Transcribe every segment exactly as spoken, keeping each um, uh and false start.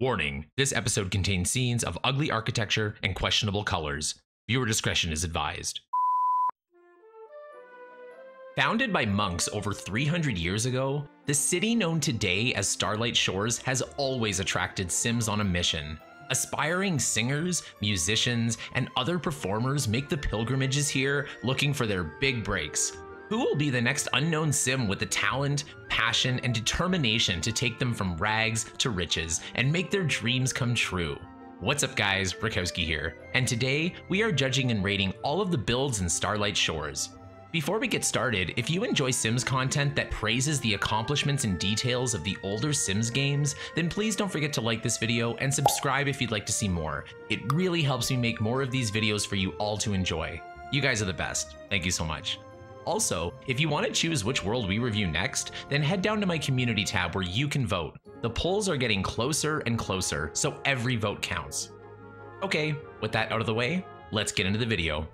Warning, this episode contains scenes of ugly architecture and questionable colors. Viewer discretion is advised. Founded by monks over three hundred years ago, the city known today as Starlight Shores has always attracted Sims on a mission. Aspiring singers, musicians, and other performers make the pilgrimages here looking for their big breaks. Who will be the next unknown Sim with the talent, passion, and determination to take them from rags to riches and make their dreams come true? What's up guys, Rekowcski here, and today we are judging and rating all of the builds in Starlight Shores. Before we get started, if you enjoy Sims content that praises the accomplishments and details of the older Sims games, then please don't forget to like this video and subscribe if you'd like to see more. It really helps me make more of these videos for you all to enjoy. You guys are the best, thank you so much. Also, if you want to choose which world we review next, then head down to my community tab where you can vote. The polls are getting closer and closer, so every vote counts. Okay, with that out of the way, let's get into the video.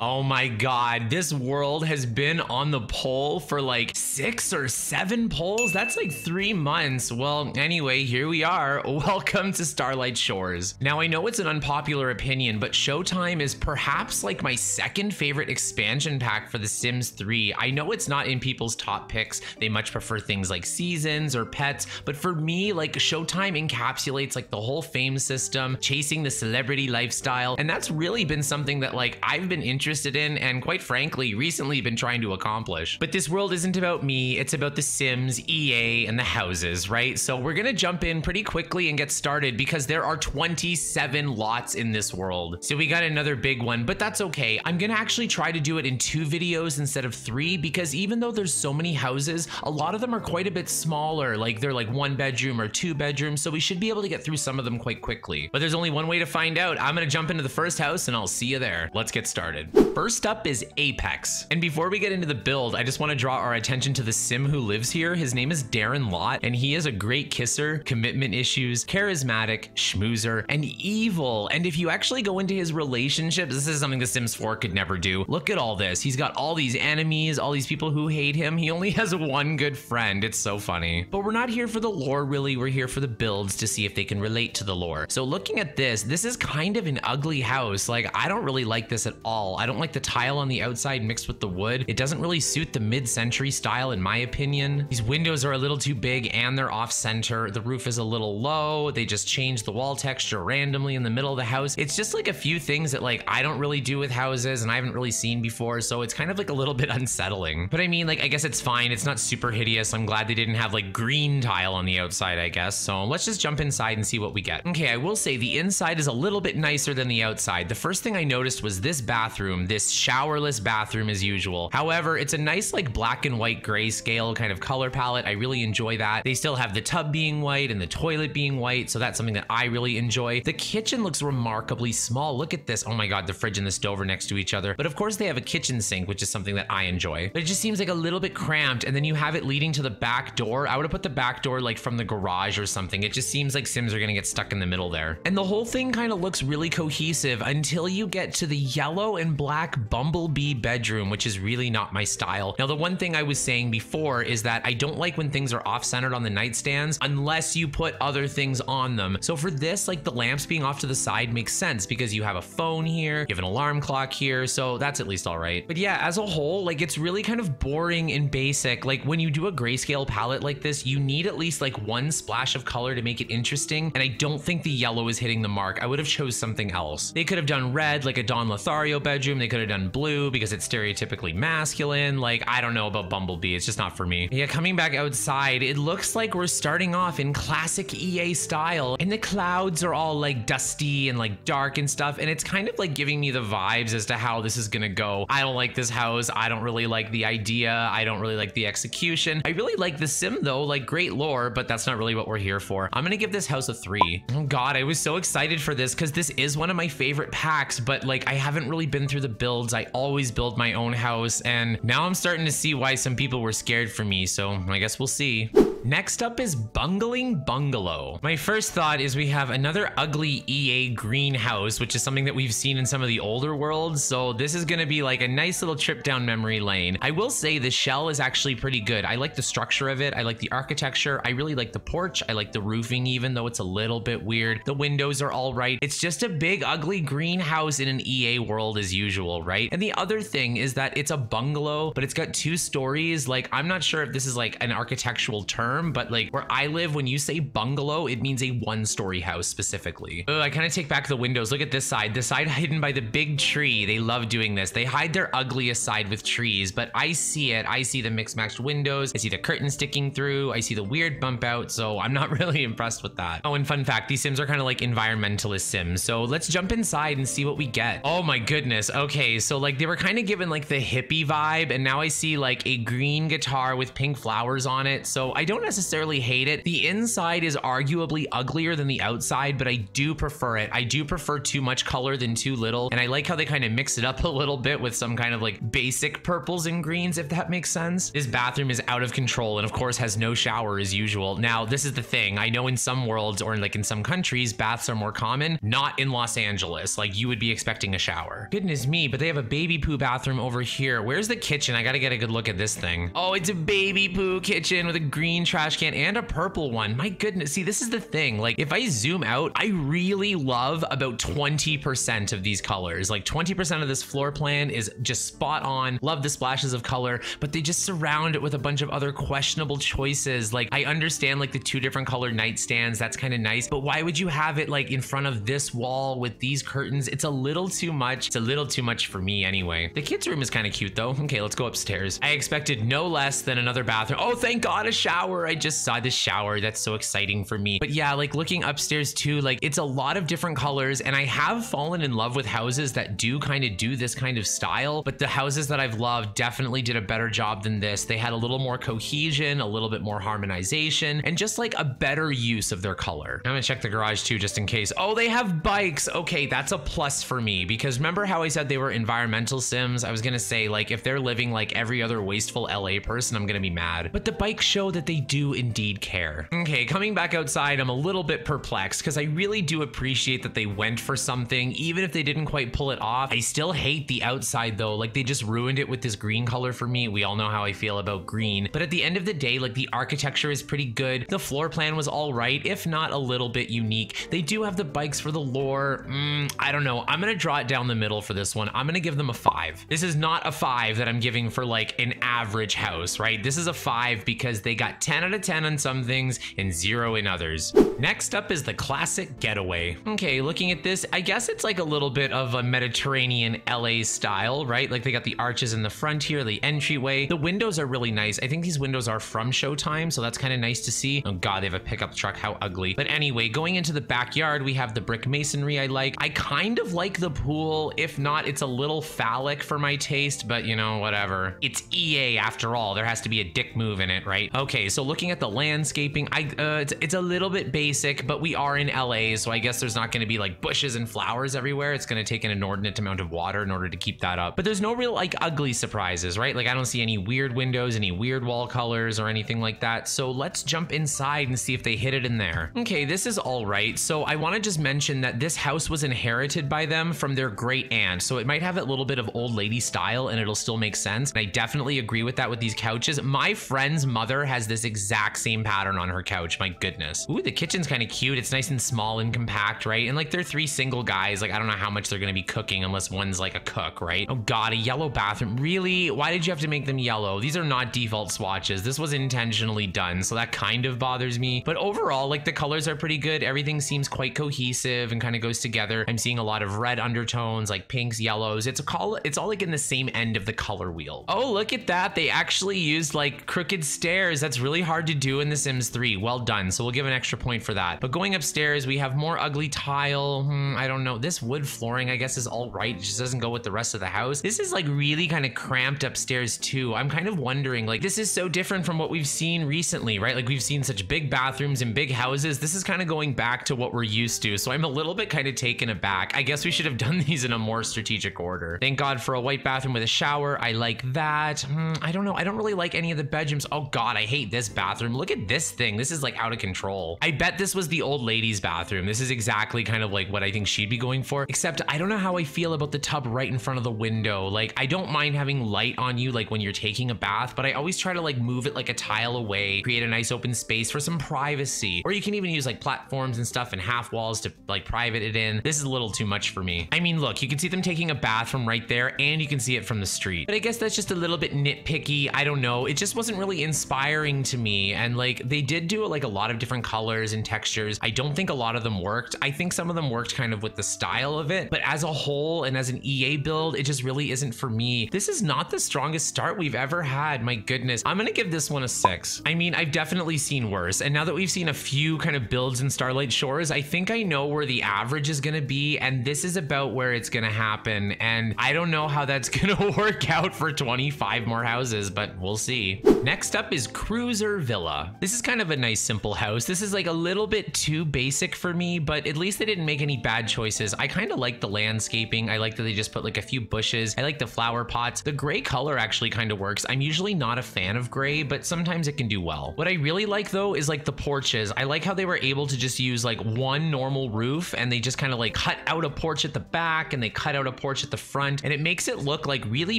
Oh my god, this world has been on the poll for like six or seven polls? That's like three months. Well, anyway, here we are. Welcome to Starlight Shores. Now, I know it's an unpopular opinion, but Showtime is perhaps like my second favorite expansion pack for The Sims three. I know it's not in people's top picks. They much prefer things like seasons or pets, but for me, like Showtime encapsulates like the whole fame system, chasing the celebrity lifestyle, and that's really been something that like I've been interested interested in and quite frankly recently been trying to accomplish. But this world isn't about me, it's about The Sims, E A, and the houses, right? So we're gonna jump in pretty quickly and get started because there are twenty-seven lots in this world. So we got another big one, but that's okay. I'm gonna actually try to do it in two videos instead of three because even though there's so many houses, a lot of them are quite a bit smaller, like they're like one bedroom or two bedrooms, so we should be able to get through some of them quite quickly. But there's only one way to find out. I'm gonna jump into the first house and I'll see you there. Let's get started. First up is Apex. And before we get into the build, I just want to draw our attention to the Sim who lives here. His name is Darren Lott, and he is a great kisser, commitment issues, charismatic, schmoozer, and evil. And if you actually go into his relationships, this is something The Sims four could never do. Look at all this. He's got all these enemies, all these people who hate him. He only has one good friend. It's so funny. But we're not here for the lore, really. We're here for the builds to see if they can relate to the lore. So looking at this, this is kind of an ugly house. Like, I don't really like this at all. I don't like the tile on the outside mixed with the wood. It doesn't really suit the mid-century style in my opinion. These windows are a little too big and they're off-center. The roof is a little low. They just changed the wall texture randomly in the middle of the house. It's just like a few things that like I don't really do with houses and I haven't really seen before, so it's kind of like a little bit unsettling. But I mean, like, I guess it's fine. It's not super hideous. I'm glad they didn't have like green tile on the outside, I guess. So let's just jump inside and see what we get. Okay, I will say the inside is a little bit nicer than the outside. The first thing I noticed was this bathroom. This showerless bathroom as usual. However, it's a nice like black and white grayscale kind of color palette. I really enjoy that. They still have the tub being white and the toilet being white, so that's something that I really enjoy. The kitchen looks remarkably small. Look at this. Oh my god, the fridge and the stove are next to each other. But of course they have a kitchen sink, which is something that I enjoy. But it just seems like a little bit cramped, and then you have it leading to the back door. I would have put the back door like from the garage or something. It just seems like Sims are gonna get stuck in the middle there. And the whole thing kind of looks really cohesive until you get to the yellow and black black bumblebee bedroom, which is really not my style. Now, the one thing I was saying before is that I don't like when things are off-centered on the nightstands unless you put other things on them. So for this, like the lamps being off to the side makes sense because you have a phone here, you have an alarm clock here, so that's at least all right. But yeah, as a whole, like it's really kind of boring and basic. Like when you do a grayscale palette like this, you need at least like one splash of color to make it interesting, and I don't think the yellow is hitting the mark. I would have chose something else. They could have done red, like a Don Lothario bedroom. They could have done blue because it's stereotypically masculine. Like, I don't know about Bumblebee. It's just not for me. Yeah, coming back outside, it looks like we're starting off in classic E A style, and the clouds are all like dusty and like dark and stuff, and it's kind of like giving me the vibes as to how this is gonna go. I don't like this house. I don't really like the idea. I don't really like the execution. I really like the Sim though, like great lore, but that's not really what we're here for. I'm gonna give this house a three. Oh god, I was so excited for this because this is one of my favorite packs, but like I haven't really been through the builds. I always build my own house, and now I'm starting to see why some people were scared for me, so I guess we'll see. Next up is Bungling Bungalow. My first thought is we have another ugly E A greenhouse, which is something that we've seen in some of the older worlds, so this is gonna be like a nice little trip down memory lane. I will say the shell is actually pretty good. I like the structure of it. I like the architecture. I really like the porch. I like the roofing, even though it's a little bit weird. The windows are all right. It's just a big ugly greenhouse in an E A world as usual, right? And the other thing is that it's a bungalow, but it's got two stories. Like, I'm not sure if this is like an architectural term, but like where I live, when you say bungalow, it means a one-story house specifically. Oh, I kind of take back the windows. Look at this side. This side hidden by the big tree. They love doing this. They hide their ugliest side with trees, but I see it. I see the mixed-matched windows. I see the curtain sticking through. I see the weird bump out, so I'm not really impressed with that. Oh, and fun fact, these Sims are kind of like environmentalist Sims, so let's jump inside and see what we get. Oh my goodness. Okay, so like they were kind of given like the hippie vibe, and now I see like a green guitar with pink flowers on it, so I don't necessarily hate it. The inside is arguably uglier than the outside, but I do prefer it. I do prefer too much color than too little, and I like how they kind of mix it up a little bit with some kind of like basic purples and greens, if that makes sense. This bathroom is out of control and of course has no shower as usual. Now, this is the thing. I know in some worlds or in like in some countries, baths are more common, not in Los Angeles. Like you would be expecting a shower. Goodness me, but they have a baby poo bathroom over here. Where's the kitchen? I gotta get a good look at this thing. Oh, it's a baby poo kitchen with a green trash can and a purple one. My goodness. See, this is the thing. Like if I zoom out, I really love about twenty percent of these colors. Like twenty percent of this floor plan is just spot on. Love the splashes of color, but they just surround it with a bunch of other questionable choices. Like I understand like the two different colored nightstands. That's kind of nice, but why would you have it like in front of this wall with these curtains? It's a little too much. It's a little too much for me anyway. The kids' room is kind of cute though. Okay, let's go upstairs. I expected no less than another bathroom. Oh, thank God, a shower. I just saw the shower. That's so exciting for me. But yeah, like looking upstairs too, like it's a lot of different colors, and I have fallen in love with houses that do kind of do this kind of style, but the houses that I've loved definitely did a better job than this. They had a little more cohesion, a little bit more harmonization, and just like a better use of their color. I'm gonna check the garage too, just in case. Oh, they have bikes. Okay, that's a plus for me, because remember how I said they were environmental Sims? I was gonna say like if they're living like every other wasteful L A person, I'm gonna be mad. But the bikes show that they do indeed care. Okay, coming back outside, I'm a little bit perplexed because I really do appreciate that they went for something, even if they didn't quite pull it off. I still hate the outside though. Like they just ruined it with this green color for me. We all know how I feel about green, but at the end of the day, like the architecture is pretty good. The floor plan was all right, if not a little bit unique. They do have the bikes for the lore. Mm, I don't know. I'm gonna draw it down the middle for this one. I'm gonna give them a five. This is not a five that I'm giving for like an average house, right? This is a five because they got ten out of ten on some things and zero in others. Next up is the Classic Getaway. Okay, looking at this, I guess it's like a little bit of a Mediterranean L A style, right? Like they got the arches in the front here, the entryway. The windows are really nice. I think these windows are from Showtime, so that's kind of nice to see. Oh God, they have a pickup truck. How ugly. But anyway, going into the backyard, we have the brick masonry I like. I kind of like the pool. If not, it's a little phallic for my taste, but you know, whatever. It's E A after all. There has to be a dick move in it, right? Okay, so looking at the landscaping, I uh, it's, it's a little bit basic, but we are in L A, so I guess there's not going to be like bushes and flowers everywhere. It's going to take an inordinate amount of water in order to keep that up. But there's no real like ugly surprises, right? Like I don't see any weird windows, any weird wall colors or anything like that. So let's jump inside and see if they hit it in there. Okay, this is all right. So I want to just mention that this house was inherited by them from their great aunt. So it might have a little bit of old lady style and it'll still make sense. And I definitely agree with that with these couches. My friend's mother has this exact same pattern on her couch. My goodness. Ooh, the kitchen's kind of cute. It's nice and small and compact, right? And like they're three single guys. Like I don't know how much they're going to be cooking unless one's like a cook, right? Oh God, a yellow bathroom. Really? Why did you have to make them yellow? These are not default swatches. This was intentionally done. So that kind of bothers me. But overall, like the colors are pretty good. Everything seems quite cohesive and kind of goes together. I'm seeing a lot of red undertones, like pinks, yellows. It's a call. It's all like in the same end of the color wheel. Oh, look at that. They actually used like crooked stairs. That's really hard to do in The Sims three. Well done. So we'll give an extra point for that. But going upstairs, we have more ugly tile. Hmm, I don't know. This wood flooring, I guess, is all right. It just doesn't go with the rest of the house. This is like really kind of cramped upstairs too. I'm kind of wondering, like, this is so different from what we've seen recently, right? Like we've seen such big bathrooms and big houses. This is kind of going back to what we're used to. So I'm a little bit kind of taken aback. I guess we should have done these in a more strategic order. Thank God for a white bathroom with a shower. I like that. Hmm, I don't know. I don't really like any of the bedrooms. Oh God, I hate this bathroom. Look at this thing. This is like out of control. I bet this was the old lady's bathroom. This is exactly kind of like what I think she'd be going for, except I don't know how I feel about the tub right in front of the window. Like, I don't mind having light on you like when you're taking a bath, but I always try to like move it like a tile away, create a nice open space for some privacy. Or you can even use like platforms and stuff and half walls to like private it in. This is a little too much for me. I mean, look, you can see them taking a bath from right there and you can see it from the street, but I guess that's just a little bit nitpicky. I don't know. It just wasn't really inspiring to me. And like, they did do like a lot of different colors and textures. I don't think a lot of them worked. I think some of them worked kind of with the style of it, but as a whole and as an E A build, it just really isn't for me. This is not the strongest start we've ever had. My goodness. I'm going to give this one a six. I mean, I've definitely seen worse. And now that we've seen a few kind of builds in Starlight Shores, I think I know where the average is going to be. And this is about where it's going to happen. And I don't know how that's going to work out for twenty-five more houses, but we'll see. Next up is Cruiser Villa. This is kind of a nice simple house. This is like a little bit too basic for me, but at least they didn't make any bad choices. I kind of like the landscaping. I like that they just put like a few bushes. I like the flower pots. The gray color actually kind of works. I'm usually not a fan of gray, but sometimes it can do well. What I really like though is like the porches. I like how they were able to just use like one normal roof and they just kind of like cut out a porch at the back and they cut out a porch at the front, and it makes it look like really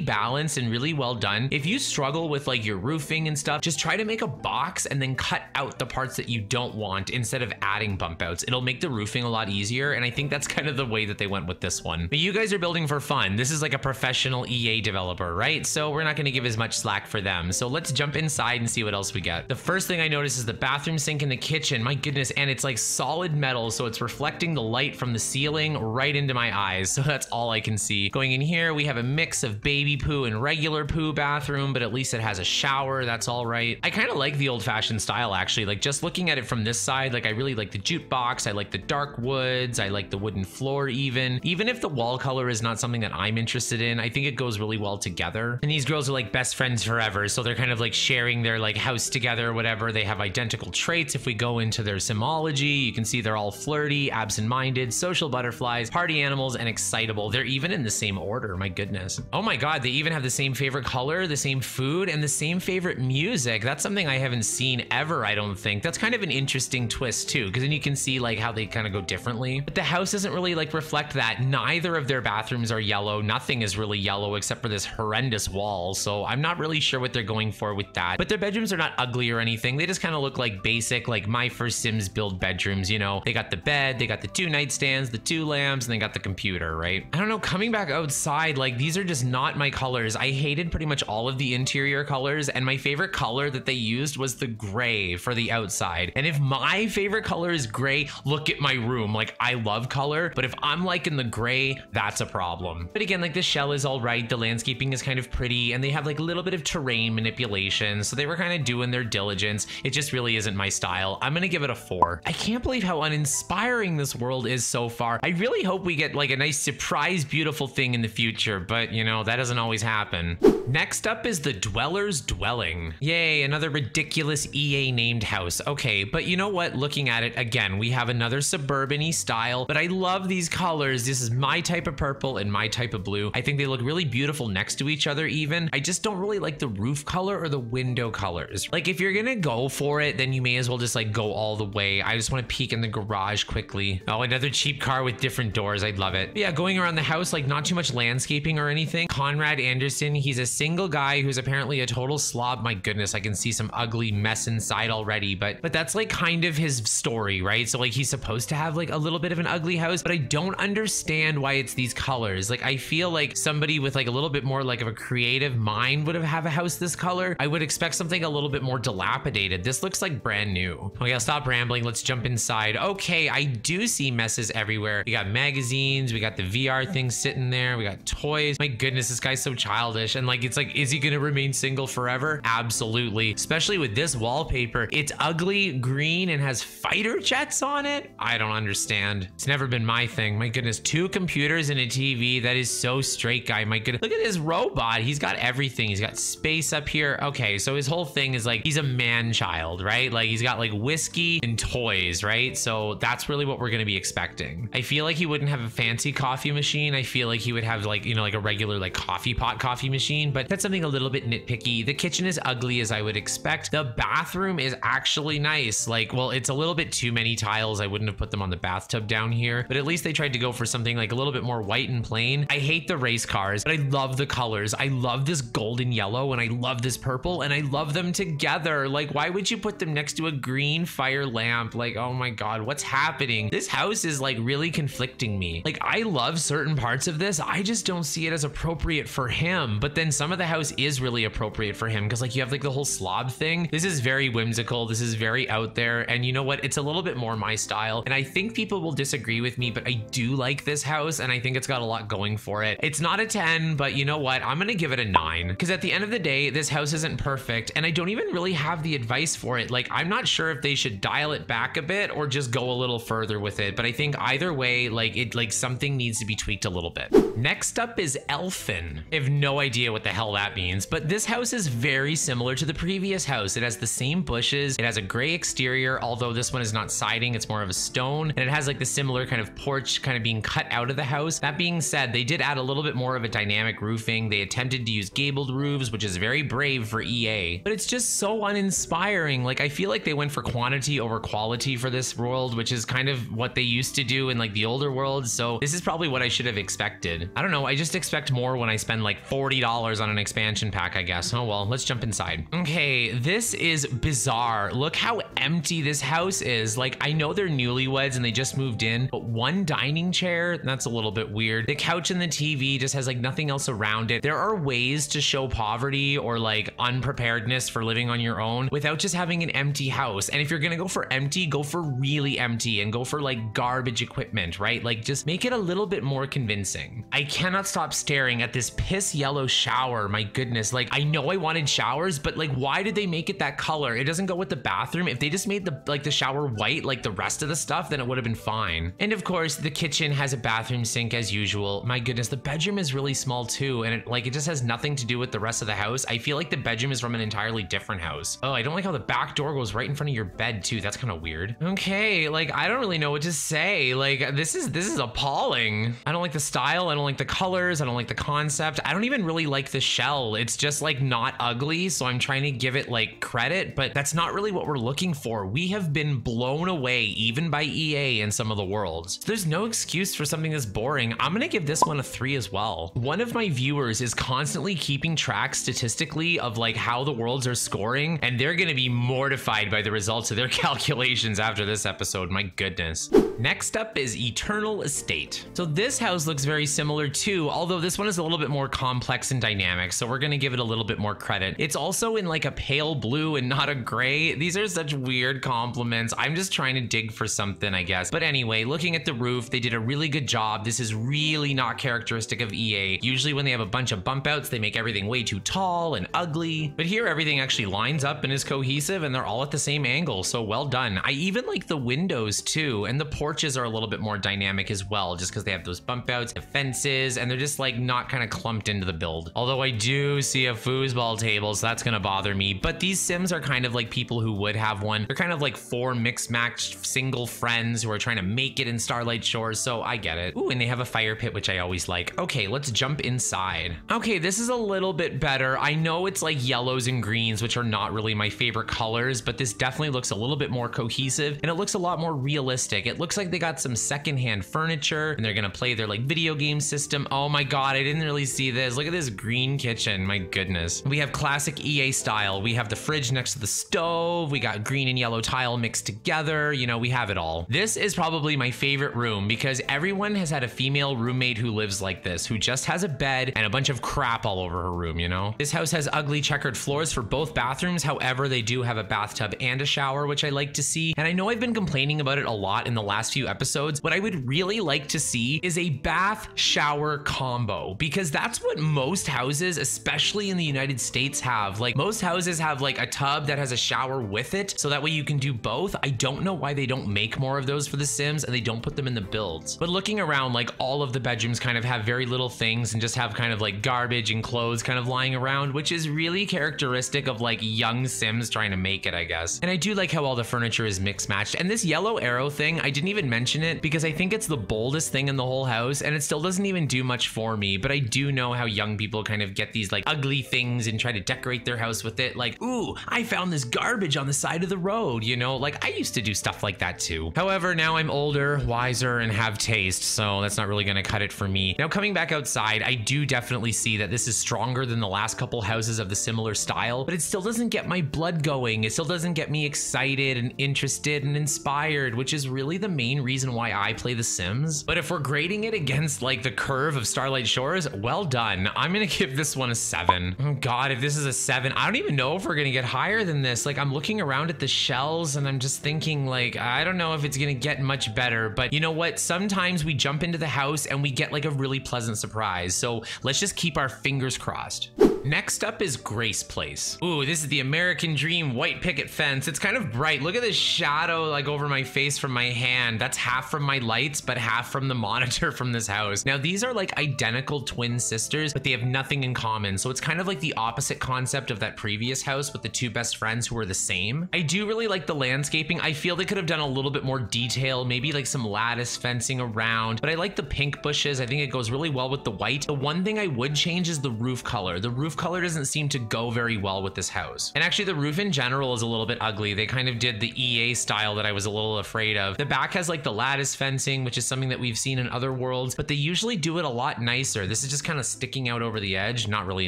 balanced and really well done. If you struggle with like your roofing and stuff, just try to make a box and then cut out the parts that you don't want instead of adding bump outs. It'll make the roofing a lot easier, and I think that's kind of the way that they went with this one. But you guys are building for fun. This is like a professional E A developer, right? So we're not going to give as much slack for them. So let's jump inside and see what else we get. The first thing I notice is the bathroom sink in the kitchen. My goodness, and it's like solid metal, so it's reflecting the light from the ceiling right into my eyes. So that's all I can see. Going in here, we have a mix of baby poo and regular poo bathroom, but at least it has a shower. That's all right. I kind of like the old-fashioned style, actually. Like, just looking at it from this side, like, I really like the jukebox. I like the dark woods. I like the wooden floor even. Even if the wall color is not something that I'm interested in, I think it goes really well together. And these girls are like best friends forever, so they're kind of like sharing their like house together or whatever. They have identical traits. If we go into their simology, you can see they're all flirty, absent-minded, social butterflies, party animals, and excitable. They're even in the same order. My goodness. Oh my god, they even have the same favorite color, the same food, and the same favorite music. That's something I haven't seen ever, I don't think. That's kind of an interesting twist too, because then you can see like how they kind of go differently. But the house doesn't really like reflect that. Neither of their bathrooms are yellow. Nothing is really yellow except for this horrendous wall, so I'm not really sure what they're going for with that. But their bedrooms are not ugly or anything. They just kind of look like basic, like my first Sims build bedrooms, you know? They got the bed, they got the two nightstands, the two lamps, and they got the computer, right? I don't know, coming back outside, like these are just not my colors. I hated pretty much all of the interior colors, and my favorite color that they used was the gray for the outside. And if my favorite color is gray, look at my room. Like, I love color, but if I'm liking the gray, that's a problem. But again, like the shell is all right. The landscaping is kind of pretty, and they have like a little bit of terrain manipulation, so they were kind of doing their diligence. It just really isn't my style. I'm gonna give it a four. I can't believe how uninspiring this world is so far. I really hope we get like a nice surprise beautiful thing in the future, but you know, that doesn't always happen. Next up is the Dwellers' Dwelling. Yay, another ridiculous E A named house. Okay, but you know what? Looking at it again, we have another suburban-y style, but I love these colors. This is my type of purple and my type of blue. I think they look really beautiful next to each other even. I just don't really like the roof color or the window colors. Like, if you're gonna go for it, then you may as well just like go all the way. I just want to peek in the garage quickly. Oh, another cheap car with different doors. I'd love it. But yeah, going around the house, like not too much landscaping or anything. Conrad Anderson, he's a single guy who's apparently a total slob. My goodness, I can see some ugly mess inside already, but but that's like kind of his story, right? So like, he's supposed to have like a little bit of an ugly house, but I don't understand why it's these colors. Like, I feel like somebody with like a little bit more like of a creative mind would have have a house this color. I would expect something a little bit more dilapidated. This looks like brand new. Okay, I'll stop rambling. Let's jump inside. Okay, I do see messes everywhere. We got magazines, we got the V R thing sitting there, we got toys. My goodness, this guy's so childish, and like, it's like, is he gonna remain single forever? Absolutely, especially with this wallpaper. It's ugly green and has fighter jets on it. I don't understand. It's never been my thing. My goodness, two computers and a T V. That is so straight guy. My goodness, look at his robot. He's got everything. He's got space up here. Okay, so his whole thing is like, he's a man child, right? Like, he's got like whiskey and toys, right? So that's really what we're gonna be expecting. I feel like he wouldn't have a fancy coffee machine. I feel like he would have like, you know, like a regular like coffee pot coffee machine, but that's something a little bit nitpicky. The kitchen is ugly as I would expect. Prospect. The bathroom is actually nice. Like, well, it's a little bit too many tiles. I wouldn't have put them on the bathtub down here, but at least they tried to go for something like a little bit more white and plain. I hate the race cars, but I love the colors. I love this golden yellow and I love this purple and I love them together. Like, why would you put them next to a green fire lamp? Like, oh my God, what's happening? This house is like really conflicting me. Like, I love certain parts of this. I just don't see it as appropriate for him. But then some of the house is really appropriate for him because like you have like the whole slob thing. This is very whimsical. This is very out there. And you know what? It's a little bit more my style. And I think people will disagree with me, but I do like this house and I think it's got a lot going for it. It's not a ten, but you know what? I'm gonna give it a nine because at the end of the day, this house isn't perfect and I don't even really have the advice for it. Like, I'm not sure if they should dial it back a bit or just go a little further with it. But I think either way, like it, like something needs to be tweaked a little bit. Next up is Elfin. I have no idea what the hell that means, but this house is very similar to the previous house. It has the same bushes. It has a gray exterior, although this one is not siding. It's more of a stone and it has like the similar kind of porch kind of being cut out of the house. That being said, they did add a little bit more of a dynamic roofing. They attempted to use gabled roofs, which is very brave for E A, but it's just so uninspiring. Like, I feel like they went for quantity over quality for this world, which is kind of what they used to do in like the older world. So this is probably what I should have expected. I don't know. I just expect more when I spend like forty dollars on an expansion pack, I guess. Oh, well, let's jump inside. Okay, this is bizarre. Look how empty this house is. Like, I know they're newlyweds and they just moved in, but one dining chair, that's a little bit weird. The couch and the T V just has like nothing else around it. There are ways to show poverty or like unpreparedness for living on your own without just having an empty house. And if you're gonna go for empty, go for really empty and go for like garbage equipment, right? Like, just make it a little bit more convincing. I cannot stop staring at this piss yellow shower. My goodness. Like, I know I wanted showers, but like, why did they make it that color? It doesn't go with the bathroom. If they just made the like the shower white, like the rest of the stuff, then it would have been fine. And of course, the kitchen has a bathroom sink as usual. My goodness, the bedroom is really small too. And it, like, it just has nothing to do with the rest of the house. I feel like the bedroom is from an entirely different house. Oh, I don't like how the back door goes right in front of your bed too. That's kind of weird. Okay, like, I don't really know what to say. Like, this is this is appalling. I don't like the style. I don't like the colors. I don't like the concept. I don't even really like the shell. It's just like not ugly. So I'm trying to give it like credit, but that's not really what we're looking for. We have been blown away even by E A in some of the worlds. So there's no excuse for something that's boring. I'm gonna give this one a three as well. One of my viewers is constantly keeping track statistically of like how the worlds are scoring, and they're gonna be mortified by the results of their calculations after this episode. My goodness. Next up is Eternal Estate. So this house looks very similar too, although this one is a little bit more complex and dynamic. So we're gonna give it a little bit more credit. It's also in like a pale blue and not a gray. These are such weird compliments. I'm just trying to dig for something, I guess. But anyway, looking at the roof, they did a really good job. This is really not characteristic of E A. Usually when they have a bunch of bump outs, they make everything way too tall and ugly. But here everything actually lines up and is cohesive and they're all at the same angle. So well done. I even like the windows too, and the porches are a little bit more dynamic as well, just because they have those bump outs, the fences, and they're just like not kind of clumped into the build. Although I do see a foosball table, so that's gonna bother me. But these Sims are kind of like people who would have one. They're kind of like four mixed match single friends who are trying to make it in Starlight Shores, so I get it. Ooh, and they have a fire pit, which I always like. Okay, let's jump inside. Okay, this is a little bit better. I know it's like yellows and greens, which are not really my favorite colors, but this definitely looks a little bit more cohesive and it looks a lot more realistic. It looks like they got some secondhand furniture and they're gonna play their like video game system. Oh my God, I didn't really see this. Look at this green kitchen, my goodness. We have classic E A style. We have the fridge next to the stove. We got green and yellow tile mixed together. You know, we have it all. This is probably my favorite room because everyone has had a female roommate who lives like this, who just has a bed and a bunch of crap all over her room, you know? This house has ugly checkered floors for both bathrooms. However, they do have a bathtub and a shower, which I like to see. And I know I've been complaining about it a lot in the last few episodes. What I would really like to see is a bath shower combo, because that's what most houses, especially in the United States, have. Like, most houses have like a tub that has a shower with it, so that way you can do both. I don't know why they don't make more of those for the Sims and they don't put them in the builds. But looking around, like, all of the bedrooms kind of have very little things and just have kind of like garbage and clothes kind of lying around, which is really characteristic of like young Sims trying to make it, I guess. And I do like how all the furniture is mixed matched. And this yellow arrow thing, I didn't even mention it because I think it's the boldest thing in the whole house and it still doesn't even do much for me. But I do know how young people kind of get these like ugly things and try to decorate their house with it. Like, ooh, I found this garbage on the side of the road, you know? Like, I used to do stuff like that too. However, now I'm older, wiser, and have taste, so that's not really gonna cut it for me. Now, coming back outside, I do definitely see that this is stronger than the last couple houses of the similar style, but it still doesn't get my blood going. It still doesn't get me excited and interested and inspired, which is really the main reason why I play The Sims. But if we're grading it against like the curve of Starlight Shores, well done. I'm gonna give this one a seven. Oh God, if this is a seven, I don't even know if we're gonna get higher than this. Like, I'm looking around at the shells and I'm just thinking, like, I don't know if it's gonna get much better, but you know what? Sometimes we jump into the house and we get like a really pleasant surprise. So let's just keep our fingers crossed. Next up is Grace Place. Ooh, this is the American Dream white picket fence. It's kind of bright. Look at this shadow like over my face from my hand. That's half from my lights, but half from the monitor from this house. Now, these are like identical twin sisters, but they have nothing in common. So it's kind of like the opposite concept of that previous house with the two best friends who are the same. I do really like the landscaping. I feel they could have done a little bit more detail, maybe like some lattice fencing around, but I like the pink bushes. I think it goes really well with the white. The one thing I would change is the roof color. The roof color doesn't seem to go very well with this house. And actually the roof in general is a little bit ugly. They kind of did the E A style that I was a little afraid of. The back has like the lattice fencing, which is something that we've seen in other worlds, but they usually do it a lot nicer. This is just kind of sticking out over the edge, not really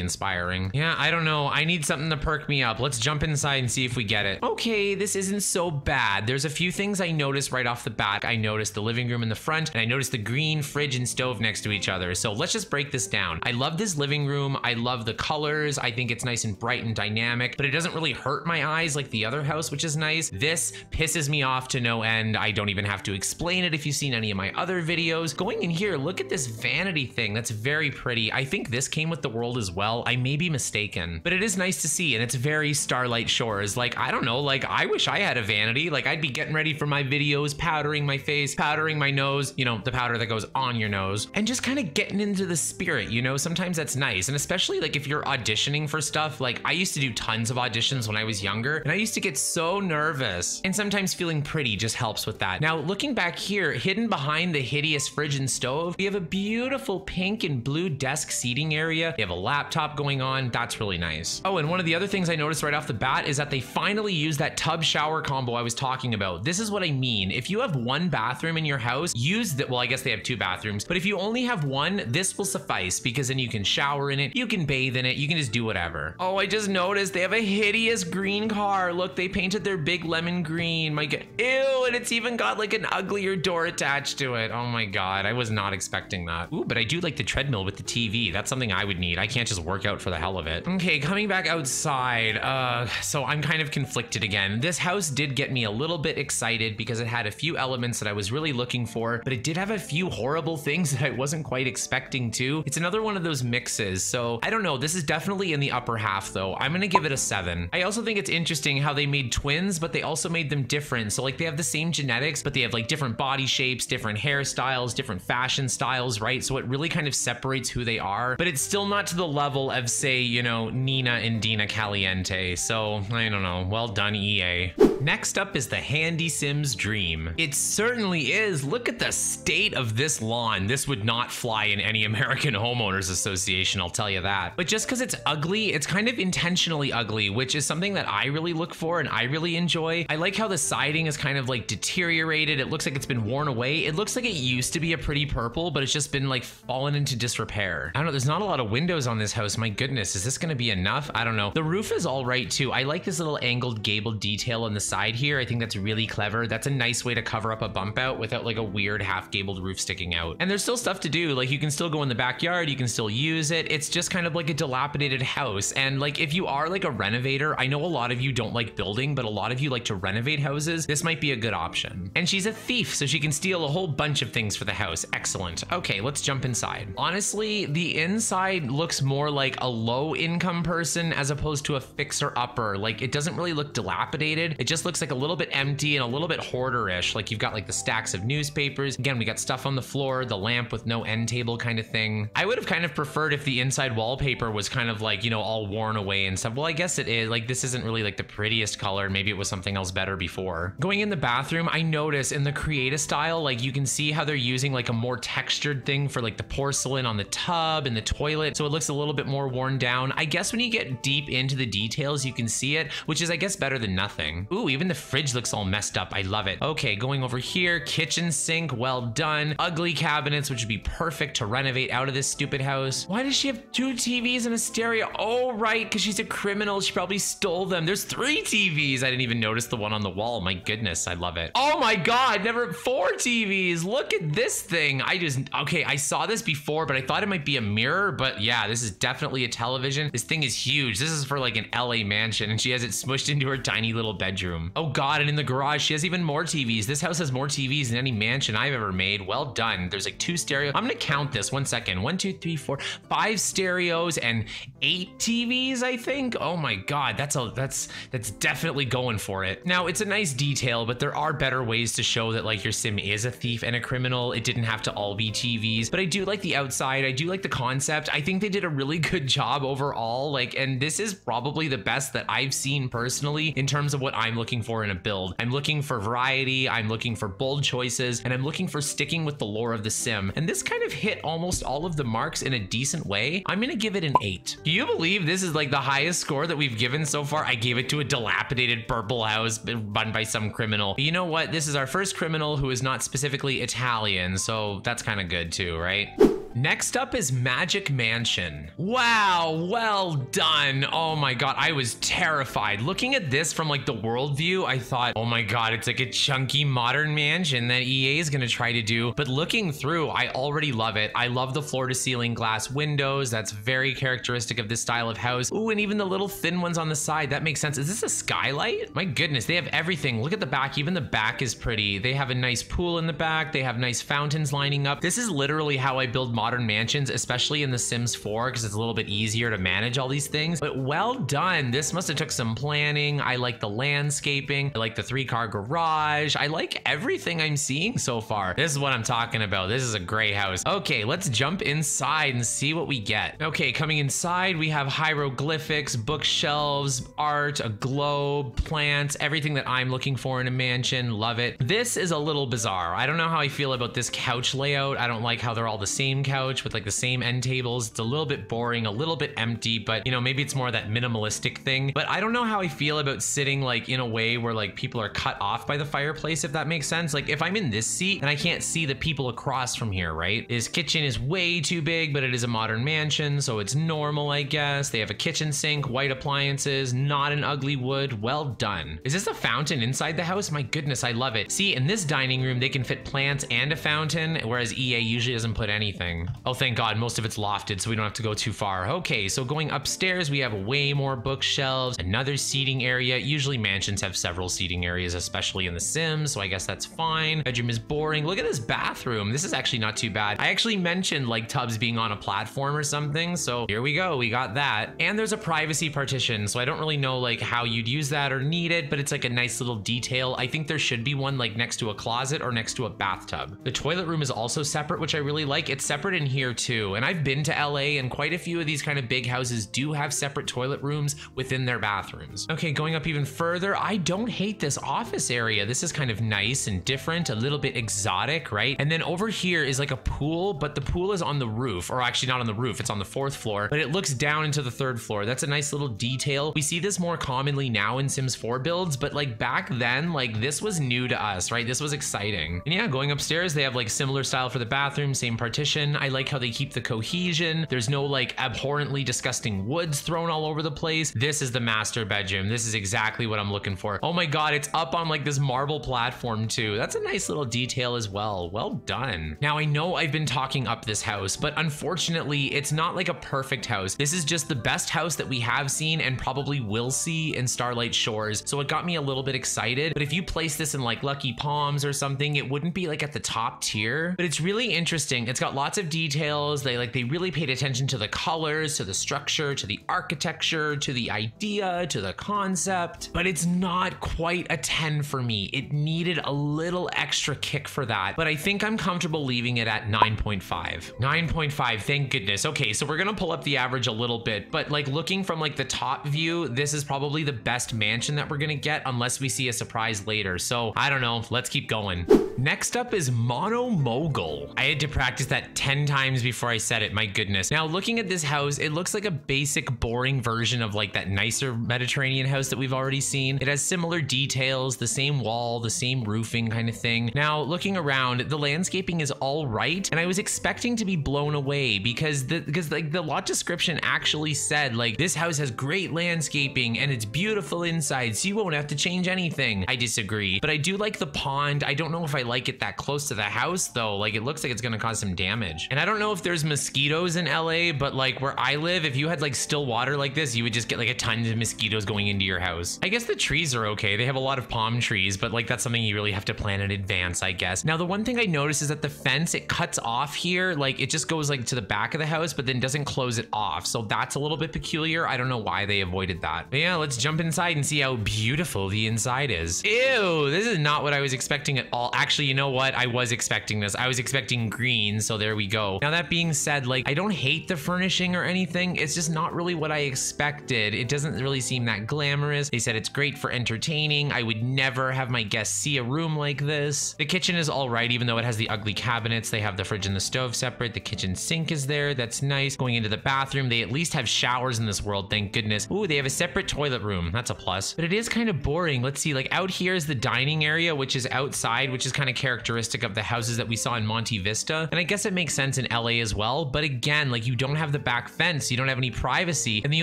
inspiring. Yeah, I don't know. I need something to perk me up. Let's jump inside and see if we get it. Okay, this isn't so bad. There's a few things I noticed right off the bat. I noticed the living room in the front, and I noticed the green fridge and stove next to each other. So let's just break this down. I love this living room. I love the color. I think it's nice and bright and dynamic, but it doesn't really hurt my eyes like the other house, which is nice. This pisses me off to no end. I don't even have to explain it if you've seen any of my other videos. Going in here, look at this vanity thing. That's very pretty. I think this came with the world as well. I may be mistaken, but it is nice to see, and it's very Starlight Shores. Like, I don't know, like, I wish I had a vanity. Like, I'd be getting ready for my videos, powdering my face, powdering my nose, you know, the powder that goes on your nose, and just kind of getting into the spirit, you know? Sometimes that's nice, and especially, like, if you're auditioning for stuff. Like, I used to do tons of auditions when I was younger, and I used to get so nervous, and sometimes feeling pretty just helps with that. Now, looking back here, hidden behind the hideous fridge and stove, we have a beautiful pink and blue desk seating area. They have a laptop going on. That's really nice. Oh, and one of the other things I noticed right off the bat is that they finally used that tub shower combo I was talking about. This is what I mean. If you have one bathroom in your house, use that. Well, I guess they have two bathrooms, but if you only have one, this will suffice, because then you can shower in it, you can bathe in it, you can just do whatever. Oh, I just noticed they have a hideous green car. Look, they painted their big lemon green. My God. Ew, and it's even got like an uglier door attached to it. Oh my God, I was not expecting that. Ooh, but I do like the treadmill with the T V. That's something I would need. I can't just work out for the hell of it. Okay, coming back outside. Uh, so I'm kind of conflicted again. This house did get me a little bit excited because it had a few elements that I was really looking for, but it did have a few horrible things that I wasn't quite expecting too. It's another one of those mixes. So I don't know. This is definitely in the upper half though. I'm gonna give it a seven. I also think it's interesting how they made twins, but they also made them different. So like they have the same genetics, but they have like different body shapes, different hairstyles, different fashion styles, right? So it really kind of separates who they are, but it's still not to the level of, say, you know, Nina and Dina Caliente. So I don't know, well done E A. Next up is the Handy Sims Dream. It certainly is. Look at the state of this lawn. This would not fly in any American Homeowners Association, I'll tell you that. But just because it's ugly, it's kind of intentionally ugly, which is something that I really look for and I really enjoy. I like how the siding is kind of like deteriorated. It looks like it's been worn away. It looks like it used to be a pretty purple, but it's just been like fallen into disrepair. I don't know, there's not a lot of windows on this house. My goodness, is this gonna be enough? I don't know. The roof is all right too. I like this little angled gable detail on the side here. I think that's really clever. That's a nice way to cover up a bump out without like a weird half gabled roof sticking out. And there's still stuff to do. Like you can still go in the backyard, you can still use it. It's just kind of like a dilapidated house. And like if you are like a renovator, I know a lot of you don't like building, but a lot of you like to renovate houses. This might be a good option. And she's a thief, so she can steal a whole bunch of things for the house. Excellent. Okay, let's jump inside. Honestly, the inside looks more like a low income person as opposed to a fixer upper. Like it doesn't really look dilapidated. It just looks like a little bit empty and a little bit hoarder-ish. Like you've got like the stacks of newspapers. Again, we got stuff on the floor, the lamp with no end table kind of thing. I would have kind of preferred if the inside wallpaper was was kind of like, you know, all worn away and stuff. Well, I guess it is. Like, this isn't really like the prettiest color. Maybe it was something else better before. Going in the bathroom, I notice in the creative style, like you can see how they're using like a more textured thing for like the porcelain on the tub and the toilet. So it looks a little bit more worn down. I guess when you get deep into the details, you can see it, which is, I guess, better than nothing. Ooh, even the fridge looks all messed up. I love it. Okay, going over here, kitchen sink, well done. Ugly cabinets, which would be perfect to renovate out of this stupid house. Why does she have two T Vs and a stereo? Oh, right, because she's a criminal. She probably stole them. There's three T Vs. I didn't even notice the one on the wall. My goodness, I love it. Oh my God, never, four T Vs. Look at this thing. I just, okay, I saw this before, but I thought it might be a mirror, but yeah, this is definitely a television. This thing is huge. This is for like an L A mansion, and she has it smushed into her tiny little bedroom. Oh God, and in the garage, she has even more T Vs. This house has more T Vs than any mansion I've ever made. Well done. There's like two stereo. I'm gonna count this one second. One, two, three, four, five stereos and eight T Vs, I think. Oh my God, that's a, that's, that's definitely going for it. Now, it's a nice detail, but there are better ways to show that like your sim is a thief and a criminal. It didn't have to all be T Vs, but I do like the outside. I do like the concept. I think they did a really good job overall. Like, and this is probably the best that I've seen personally in terms of what I'm looking for in a build. I'm looking for variety. I'm looking for bold choices, and I'm looking for sticking with the lore of the sim. And this kind of hit almost all of the marks in a decent way. I'm gonna give it an eight. Do you believe this is like the highest score that we've given so far? I gave it to a dilapidated purple house run by some criminal. But you know what? This is our first criminal who is not specifically Italian, so that's kind of good too, right? Next up is Magic Mansion. Wow, well done. Oh my God, I was terrified. Looking at this from like the world view, I thought, oh my God, it's like a chunky modern mansion that E A is gonna try to do. But looking through, I already love it. I love the floor to ceiling glass windows. That's very characteristic of this style of house. Ooh, and even the little thin ones on the side, that makes sense. Is this a skylight? My goodness, they have everything. Look at the back, even the back is pretty. They have a nice pool in the back. They have nice fountains lining up. This is literally how I build modern modern mansions, especially in The Sims four, because it's a little bit easier to manage all these things. But well done. This must have took some planning. I like the landscaping. I like the three-car garage. I like everything I'm seeing so far. This is what I'm talking about. This is a great house. Okay, let's jump inside and see what we get. Okay, coming inside, we have hieroglyphics, bookshelves, art, a globe, plants, everything that I'm looking for in a mansion. Love it. This is a little bizarre. I don't know how I feel about this couch layout. I don't like how they're all the same couch with like the same end tables. It's a little bit boring, a little bit empty, but you know, maybe it's more of that minimalistic thing. But I don't know how I feel about sitting like in a way where like people are cut off by the fireplace, if that makes sense. Like if I'm in this seat and I can't see the people across from here, right? His kitchen is way too big, but it is a modern mansion, so it's normal, I guess. They have a kitchen sink, white appliances, not an ugly wood. Well done. Is this a fountain inside the house? My goodness, I love it. See, in this dining room, they can fit plants and a fountain, whereas E A usually doesn't put anything. Oh, thank God, most of it's lofted, so we don't have to go too far. Okay, so going upstairs, we have way more bookshelves, another seating area. Usually mansions have several seating areas, especially in The Sims, so I guess that's fine. Bedroom is boring. Look at this bathroom. This is actually not too bad. I actually mentioned like tubs being on a platform or something, so here we go. We got that. And there's a privacy partition, so I don't really know like how you'd use that or need it, but it's like a nice little detail. I think there should be one like next to a closet or next to a bathtub. The toilet room is also separate, which I really like. It's separate in here too, and I've been to L A, and quite a few of these kind of big houses do have separate toilet rooms within their bathrooms. Okay, going up even further, I don't hate this office area. This is kind of nice and different, a little bit exotic, right? And then over here is like a pool, but the pool is on the roof, or actually not on the roof, it's on the fourth floor, but it looks down into the third floor. That's a nice little detail. We see this more commonly now in Sims four builds, but like back then, like this was new to us, right? This was exciting. And yeah, going upstairs, they have like similar style for the bathroom, same partition. I like how they keep the cohesion. There's no like abhorrently disgusting woods thrown all over the place. This is the master bedroom. This is exactly what I'm looking for. Oh my God, it's up on like this marble platform too. That's a nice little detail as well. Well done. Now I know I've been talking up this house, but unfortunately it's not like a perfect house. This is just the best house that we have seen and probably will see in Starlight Shores. So it got me a little bit excited, but if you place this in like Lucky Palms or something, it wouldn't be like at the top tier, but it's really interesting. It's got lots of of details. They like they really paid attention to the colors, to the structure, to the architecture, to the idea, to the concept, but it's not quite a ten for me. It needed a little extra kick for that, but I think I'm comfortable leaving it at nine point five. nine point five, thank goodness. Okay, so we're gonna pull up the average a little bit, but like looking from like the top view, this is probably the best mansion that we're gonna get unless we see a surprise later. So I don't know, let's keep going. Next up is Mono Mogul. I had to practice that ten times before I said it, my goodness. Now looking at this house, it looks like a basic boring version of like that nicer Mediterranean house that we've already seen. It has similar details, the same wall, the same roofing kind of thing. Now looking around, the landscaping is all right, and I was expecting to be blown away because the because like the lot description actually said like this house has great landscaping and it's beautiful inside, so you won't have to change anything. I disagree, but I do like the pond. I don't know if I like it that close to the house though. Like it looks like it's gonna cause some damage. And I don't know if there's mosquitoes in L A, but like where I live, if you had like still water like this, you would just get like a ton of mosquitoes going into your house. I guess the trees are okay. They have a lot of palm trees, but like that's something you really have to plan in advance, I guess. Now the one thing I noticed is that the fence, it cuts off here. Like it just goes like to the back of the house, but then doesn't close it off. So that's a little bit peculiar. I don't know why they avoided that. But yeah, let's jump inside and see how beautiful the inside is. Ew, this is not what I was expecting at all. Actually, you know what? I was expecting this. I was expecting green, so there we go. Now that being said, like I don't hate the furnishing or anything. It's just not really what I expected. It doesn't really seem that glamorous. They said it's great for entertaining. I would never have my guests see a room like this. The kitchen is all right, even though it has the ugly cabinets. They have the fridge and the stove separate. The kitchen sink is there. That's nice. Going into the bathroom, they at least have showers in this world, thank goodness. Ooh, they have a separate toilet room. That's a plus, but it is kind of boring. Let's see, like out here is the dining area, which is outside, which is kind of characteristic of the houses that we saw in Monte Vista. And I guess it makes sense in L A as well. But again, like you don't have the back fence, you don't have any privacy. And the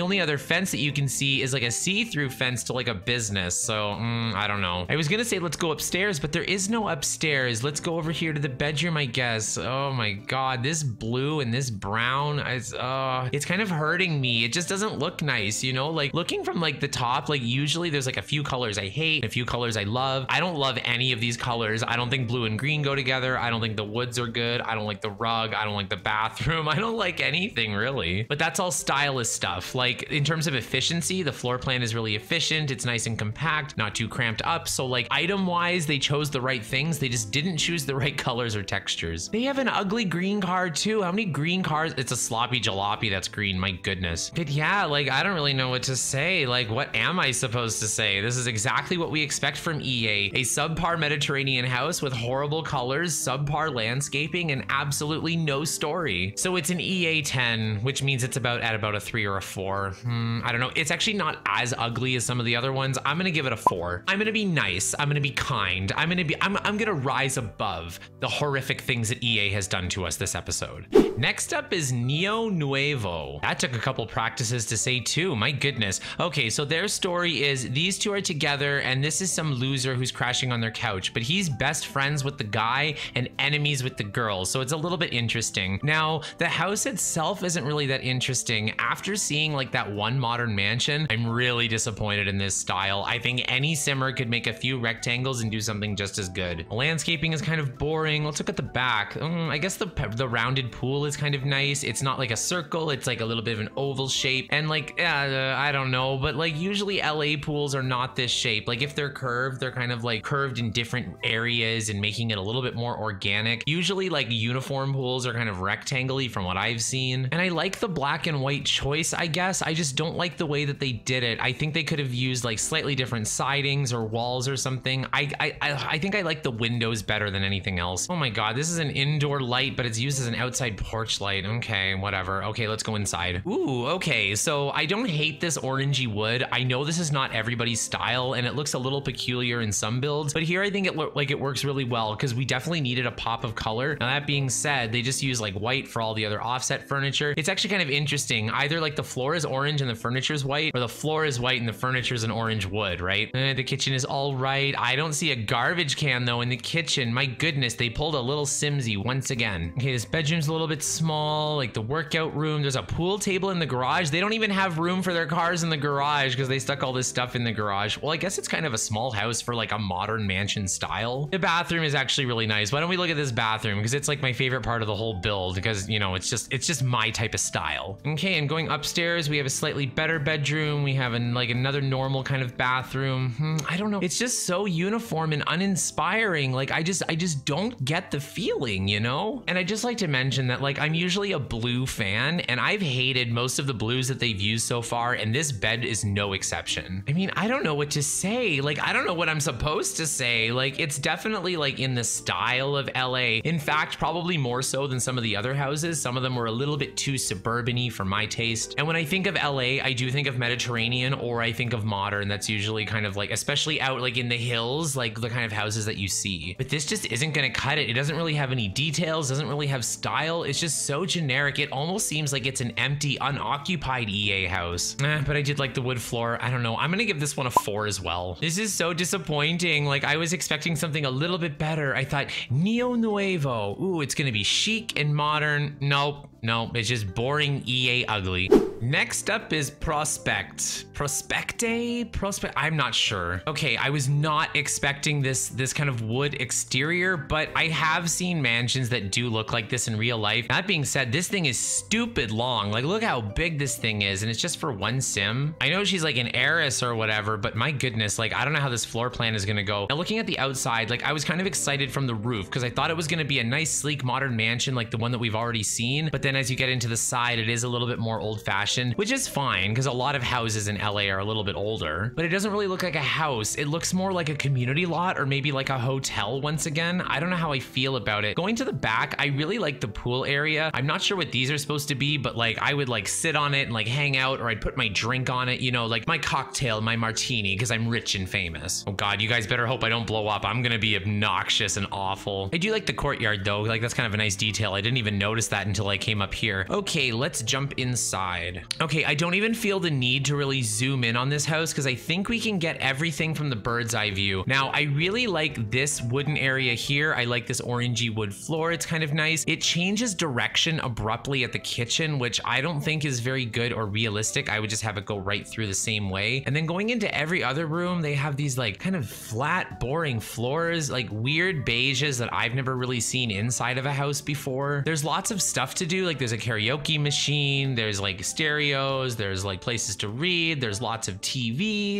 only other fence that you can see is like a see-through fence to like a business. So mm, I don't know. I was gonna say, let's go upstairs, but there is no upstairs. Let's go over here to the bedroom, I guess. Oh my God, this blue and this brown, it's, uh, it's kind of hurting me. It just doesn't look nice, you know? Like looking from like the top, like usually there's like a few colors I hate, a few colors I love. I don't love any of these colors. I don't think blue and green go together. I don't think the woods are good. I don't like the rug. I don't like the bathroom. I don't like anything really, but that's all stylist stuff. Like in terms of efficiency, the floor plan is really efficient. It's nice and compact, not too cramped up. So like item wise, they chose the right things. They just didn't choose the right colors or textures. They have an ugly green car too. How many green cars? It's a sloppy jalopy that's green, my goodness. But yeah, like I don't really know what to say. Like what am I supposed to say? This is exactly what we expect from E A, a subpar Mediterranean house with horrible colors, subpar landscaping, and absolutely no story. So it's an E A ten, which means it's about at about a three or a four. Hmm, I don't know. It's actually not as ugly as some of the other ones. I'm gonna give it a four. I'm gonna be nice. I'm gonna be kind. I'm gonna be, I'm, I'm gonna rise above the horrific things that E A has done to us this episode. Next up is Neo Nuevo. That took a couple practices to say too, my goodness. Okay, so their story is these two are together and this is some loser who's crashing on their couch, but he's best friend friends with the guy and enemies with the girl. So it's a little bit interesting. Now, the house itself isn't really that interesting. After seeing like that one modern mansion, I'm really disappointed in this style. I think any simmer could make a few rectangles and do something just as good. The landscaping is kind of boring. Let's look at the back. Mm, I guess the, the rounded pool is kind of nice. It's not like a circle. It's like a little bit of an oval shape. And like, uh, I don't know, but like usually L A pools are not this shape. Like if they're curved, they're kind of like curved in different areas and making it a little bit more organic. Usually like uniform pools are kind of rectangle-y from what I've seen. And I like the black and white choice, I guess. I just don't like the way that they did it. I think they could have used like slightly different sidings or walls or something. I I, I think I like the windows better than anything else. Oh my God, this is an indoor light, but it's used as an outside porch light. Okay, whatever. Okay, let's go inside. Ooh, okay. So I don't hate this orangey wood. I know this is not everybody's style and it looks a little peculiar in some builds, but here I think it like it works really well because we definitely needed a pop of color. Now that being said, they just use like white for all the other offset furniture. It's actually kind of interesting. Either like the floor is orange and the furniture is white, or the floor is white and the furniture is an orange wood, right? Eh, the kitchen is all right. I don't see a garbage can though in the kitchen. My goodness, they pulled a little Simsy once again. Okay, this bedroom's a little bit small, like the workout room. There's a pool table in the garage. They don't even have room for their cars in the garage because they stuck all this stuff in the garage. Well, I guess it's kind of a small house for like a modern mansion style. The bathroom Bathroom is actually really nice. Why don't we look at this bathroom? Because it's like my favorite part of the whole build because, you know, it's just it's just my type of style. Okay, and going upstairs, we have a slightly better bedroom. We have an, like another normal kind of bathroom. Hmm, I don't know. It's just so uniform and uninspiring. Like I just I just don't get the feeling, you know? And I just like to mention that like I'm usually a blue fan and I've hated most of the blues that they've used so far, and this bed is no exception. I mean, I don't know what to say. Like I don't know what I'm supposed to say. Like it's definitely like in the style of L A. In fact, probably more so than some of the other houses. Some of them were a little bit too suburban-y for my taste. And when I think of L A, I do think of Mediterranean or I think of modern. That's usually kind of like, especially out like in the hills, like the kind of houses that you see. But this just isn't gonna cut it. It doesn't really have any details, doesn't really have style. It's just so generic. It almost seems like it's an empty, unoccupied E A house. Eh, but I did like the wood floor. I don't know. I'm gonna give this one a four as well. This is so disappointing. Like I was expecting something a little bit better. I thought Neo Nuevo. Ooh, it's gonna be chic and modern. Nope. No, it's just boring E A ugly. Next up is Prospect. Prospecte? Prospect? I'm not sure. Okay, I was not expecting this this kind of wood exterior, but I have seen mansions that do look like this in real life. That being said, this thing is stupid long. Like, look how big this thing is, and it's just for one sim. I know she's like an heiress or whatever, but my goodness, like, I don't know how this floor plan is gonna go. Now, looking at the outside, like, I was kind of excited from the roof, because I thought it was gonna be a nice, sleek, modern mansion, like the one that we've already seen, but then as you get into the side, it is a little bit more old-fashioned, which is fine because a lot of houses in L A are a little bit older, but it doesn't really look like a house. It looks more like a community lot or maybe like a hotel once again. I don't know how I feel about it. Going to the back, I really like the pool area. I'm not sure what these are supposed to be, but like I would like sit on it and like hang out, or I'd put my drink on it, you know, like my cocktail, my martini, because I'm rich and famous. Oh God, you guys better hope I don't blow up. I'm gonna be obnoxious and awful. I do like the courtyard though. Like that's kind of a nice detail. I didn't even notice that until I came up here. Okay, let's jump inside. Okay, I don't even feel the need to really zoom in on this house because I think we can get everything from the bird's eye view. Now, I really like this wooden area here. I like this orangey wood floor. It's kind of nice. It changes direction abruptly at the kitchen, which I don't think is very good or realistic. I would just have it go right through the same way. And then going into every other room, they have these like kind of flat, boring floors, like weird beiges that I've never really seen inside of a house before. There's lots of stuff to do. Like there's a karaoke machine, there's like stereos, there's like places to read, there's lots of T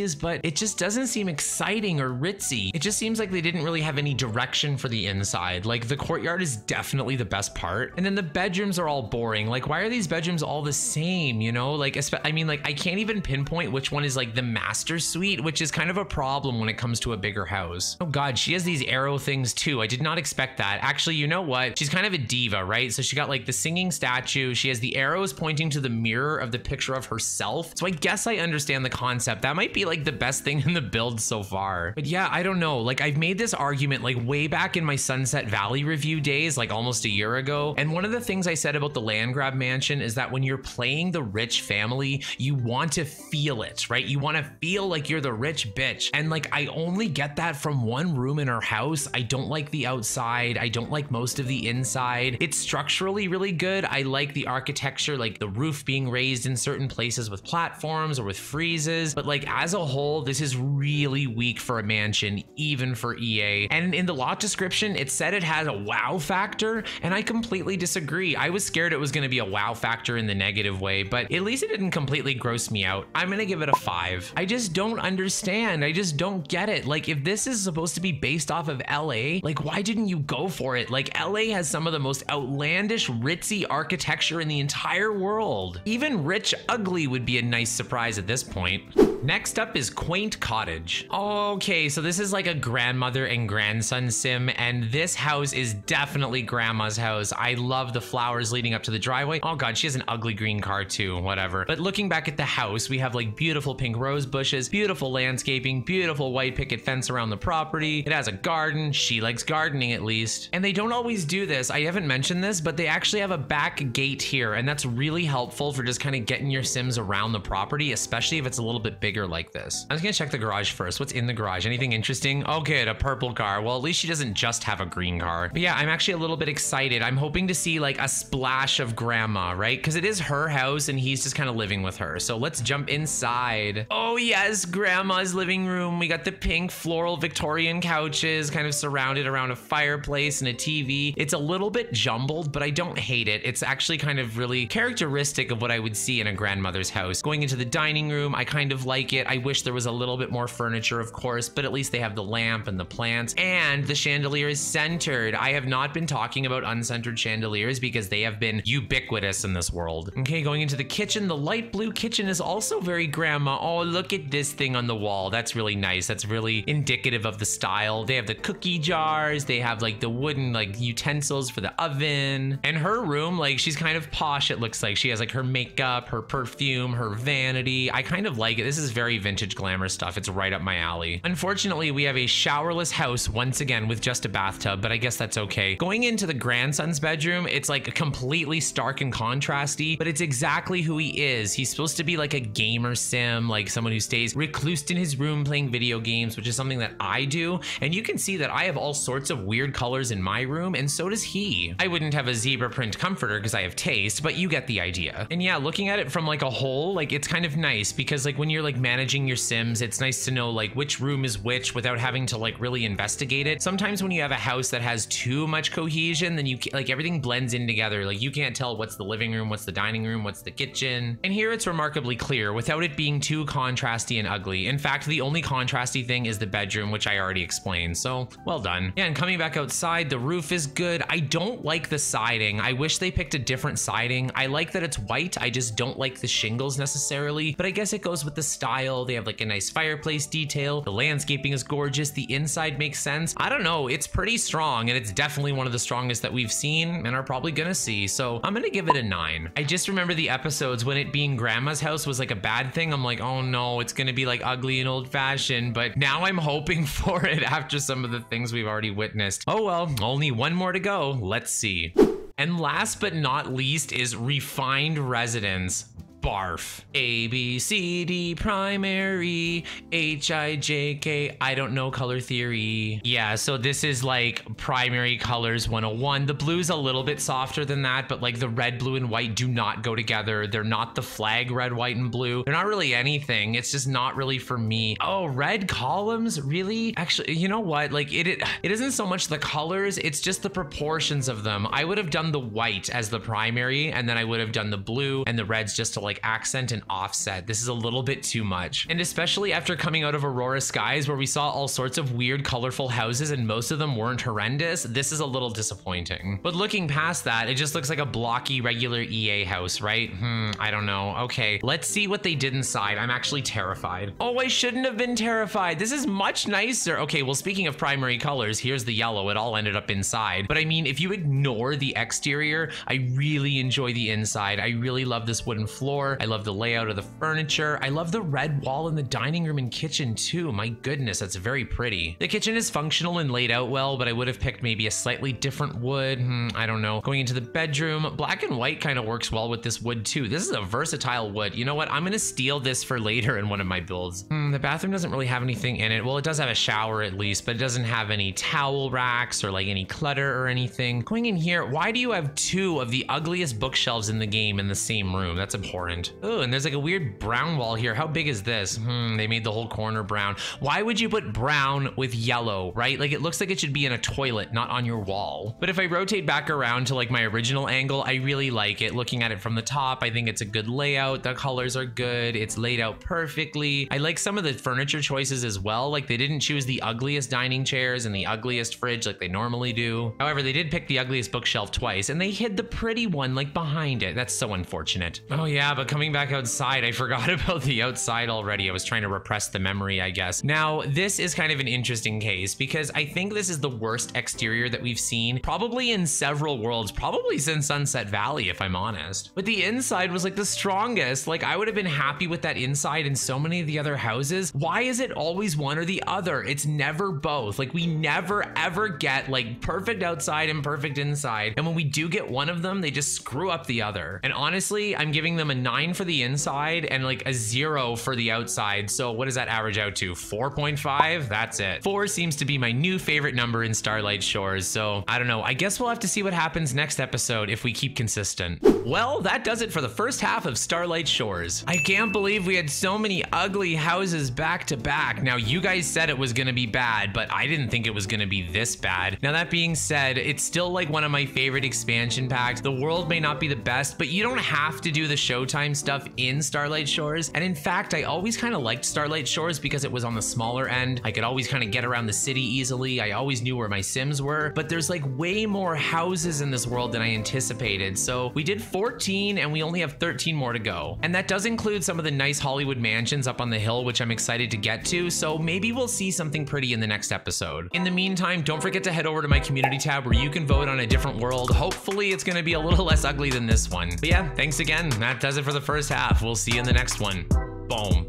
Vs, but it just doesn't seem exciting or ritzy. It just seems like they didn't really have any direction for the inside. Like the courtyard is definitely the best part. And then the bedrooms are all boring. Like why are these bedrooms all the same, you know? Like, I mean, like I can't even pinpoint which one is like the master suite, which is kind of a problem when it comes to a bigger house. Oh God, she has these arrow things too. I did not expect that. Actually, you know what? She's kind of a diva, right? So she got like the singing statue. She has the arrows pointing to the mirror of the picture of herself. So I guess I understand the concept. That might be like the best thing in the build so far. But yeah, I don't know. Like I've made this argument like way back in my Sunset Valley review days, like almost a year ago. And one of the things I said about the land grab mansion is that when you're playing the rich family, you want to feel it, right? You want to feel like you're the rich bitch. And like, I only get that from one room in her house. I don't like the outside. I don't like most of the inside. It's structurally really good. I like the architecture, like the roof being raised in certain places with platforms or with friezes, but like as a whole, this is really weak for a mansion, even for E A. And in the lot description, it said it has a wow factor, and I completely disagree. I was scared it was gonna be a wow factor in the negative way, but at least it didn't completely gross me out. I'm gonna give it a five. I just don't understand. I just don't get it. Like if this is supposed to be based off of L A, like why didn't you go for it? Like L A has some of the most outlandish, ritzy architecture in the entire world. Even rich ugly would be a nice surprise at this point. Next up is Quaint Cottage. Okay, so this is like a grandmother and grandson sim, and this house is definitely grandma's house. I love the flowers leading up to the driveway. Oh God, she has an ugly green car too, whatever. But looking back at the house, we have like beautiful pink rose bushes, beautiful landscaping, beautiful white picket fence around the property. It has a garden. She likes gardening at least. And they don't always do this. I haven't mentioned this, but they actually have a back gate here, and that's really helpful for just kind of getting your Sims around the property, especially if it's a little bit bigger figure like this. I'm just gonna check the garage first. What's in the garage? Anything interesting? Oh good, a purple car. Well, at least she doesn't just have a green car. But yeah, I'm actually a little bit excited. I'm hoping to see like a splash of grandma, right? Because it is her house and he's just kind of living with her. So let's jump inside. Oh yes, grandma's living room. We got the pink floral Victorian couches kind of surrounded around a fireplace and a T V. It's a little bit jumbled, but I don't hate it. It's actually kind of really characteristic of what I would see in a grandmother's house. Going into the dining room, I kind of like it. I wish there was a little bit more furniture, of course, but at least they have the lamp and the plants, and the chandelier is centered. I have not been talking about uncentered chandeliers because they have been ubiquitous in this world. Okay, going into the kitchen, the light blue kitchen is also very grandma. Oh, look at this thing on the wall. That's really nice. That's really indicative of the style. They have the cookie jars. They have like the wooden like utensils for the oven. And her room, like she's kind of posh, it looks like. She has like her makeup, her perfume, her vanity. I kind of like it. This is very vintage glamour stuff. It's right up my alley. Unfortunately, we have a showerless house once again with just a bathtub, but I guess that's okay. Going into the grandson's bedroom, it's like completely stark and contrasty, but it's exactly who he is. He's supposed to be like a gamer sim, like someone who stays reclused in his room playing video games, which is something that I do. And you can see that I have all sorts of weird colors in my room, and so does he. I wouldn't have a zebra print comforter because I have taste, but you get the idea. And yeah, looking at it from like a whole, like it's kind of nice because like when you're like managing your Sims, it's nice to know like which room is which without having to like really investigate it. Sometimes when you have a house that has too much cohesion, then you like everything blends in together. Like you can't tell what's the living room, what's the dining room, what's the kitchen. And here it's remarkably clear without it being too contrasty and ugly. In fact, the only contrasty thing is the bedroom, which I already explained. So well done. Yeah, and coming back outside, the roof is good. I don't like the siding. I wish they picked a different siding. I like that it's white. I just don't like the shingles necessarily, but I guess it goes with the style. They have like a nice fireplace detail. The landscaping is gorgeous. The inside makes sense. I don't know. It's pretty strong, and it's definitely one of the strongest that we've seen and are probably gonna see. So I'm gonna give it a nine. I just remember the episodes when it being grandma's house was like a bad thing. I'm like, oh no, it's gonna be like ugly and old fashioned, but now I'm hoping for it after some of the things we've already witnessed. Oh well, only one more to go. Let's see. And last but not least is Refined Residence. Barf. A, B, C, D, primary, H, I, J, K, I don't know color theory. Yeah, so this is like primary colors one oh one. The blue's a little bit softer than that, but like the red, blue, and white do not go together. They're not the flag, red, white, and blue. They're not really anything. It's just not really for me. Oh, red columns? Really? Actually, you know what? Like it, it, it isn't so much the colors, it's just the proportions of them. I would have done the white as the primary, and then I would have done the blue and the reds just to like accent and offset. This is a little bit too much. And especially after coming out of Aurora Skies, where we saw all sorts of weird, colorful houses and most of them weren't horrendous, this is a little disappointing. But looking past that, it just looks like a blocky, regular E A house, right? Hmm, I don't know. Okay, let's see what they did inside. I'm actually terrified. Oh, I shouldn't have been terrified. This is much nicer. Okay, well, speaking of primary colors, here's the yellow. It all ended up inside. But I mean, if you ignore the exterior, I really enjoy the inside. I really love this wooden floor. I love the layout of the furniture. I love the red wall in the dining room and kitchen too. My goodness, that's very pretty. The kitchen is functional and laid out well, but I would have picked maybe a slightly different wood. Hmm, I don't know. Going into the bedroom, black and white kind of works well with this wood too. This is a versatile wood. You know what? I'm gonna steal this for later in one of my builds. Hmm, the bathroom doesn't really have anything in it. Well, it does have a shower at least, but it doesn't have any towel racks or like any clutter or anything. Going in here, why do you have two of the ugliest bookshelves in the game in the same room? That's abhorrent. Oh, and there's like a weird brown wall here. How big is this? Hmm, they made the whole corner brown. Why would you put brown with yellow, right? Like it looks like it should be in a toilet, not on your wall. But if I rotate back around to like my original angle, I really like it. Looking at it from the top, I think it's a good layout. The colors are good. It's laid out perfectly. I like some of the furniture choices as well. Like they didn't choose the ugliest dining chairs and the ugliest fridge like they normally do. However, they did pick the ugliest bookshelf twice, and they hid the pretty one like behind it. That's so unfortunate. Oh yeah, but coming back outside, I forgot about the outside already. I was trying to repress the memory, I guess. Now, this is kind of an interesting case because I think this is the worst exterior that we've seen, probably in several worlds, probably since Sunset Valley, if I'm honest. But the inside was like the strongest. Like I would have been happy with that inside in so many of the other houses. Why is it always one or the other? It's never both. Like we never ever get like perfect outside and perfect inside. And when we do get one of them, they just screw up the other. And honestly, I'm giving them a nine for the inside and like a zero for the outside. So what does that average out to? four point five? That's it. Four seems to be my new favorite number in Starlight Shores. So I don't know. I guess we'll have to see what happens next episode if we keep consistent. Well, that does it for the first half of Starlight Shores. I can't believe we had so many ugly houses back to back. Now, you guys said it was going to be bad, but I didn't think it was going to be this bad. Now, that being said, it's still like one of my favorite expansion packs. The world may not be the best, but you don't have to do the Showtime stuff in Starlight Shores. And in fact, I always kind of liked Starlight Shores because it was on the smaller end. I could always kind of get around the city easily. I always knew where my Sims were, but there's like way more houses in this world than I anticipated. So we did fourteen and we only have thirteen more to go. And that does include some of the nice Hollywood mansions up on the hill, which I'm excited to get to. So maybe we'll see something pretty in the next episode. In the meantime, don't forget to head over to my community tab where you can vote on a different world. Hopefully it's going to be a little less ugly than this one. But yeah, thanks again. That does it for the first half. We'll see you in the next one. Boom.